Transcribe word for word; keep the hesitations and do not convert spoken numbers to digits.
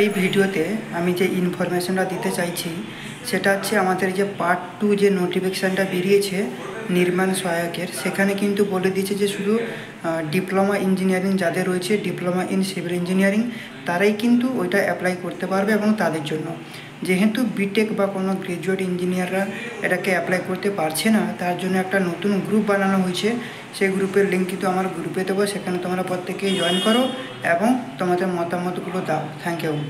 এই ভিডিওতে আমি যে ইনফরমেশনটা দিতে চাইছি সেটা হচ্ছে আমাদের যে পার্ট টু যে নোটিফিকেশানটা বেরিয়েছে নির্মাণ সহায়কের, সেখানে কিন্তু বলে দিয়েছে যে শুধু ডিপ্লোমা ইঞ্জিনিয়ারিং যাদের রয়েছে, ডিপ্লোমা ইন সিভিল ইঞ্জিনিয়ারিং, তারাই কিন্তু ওইটা অ্যাপ্লাই করতে পারবে এবং তাদের জন্য যেহেতু বিটেক বা কোনো গ্র্যাজুয়েট ইঞ্জিনিয়াররা এটাকে অ্যাপ্লাই করতে পারছে না, তার জন্য একটা নতুন গ্রুপ বানানো হয়েছে। সেই গ্রুপের লিঙ্ক কিন্তু আমার গ্রুপে দেবো, সেখানে তোমরা প্রত্যেকেই জয়েন করো এবং তোমাদের মতামতগুলো দাও। Thank you.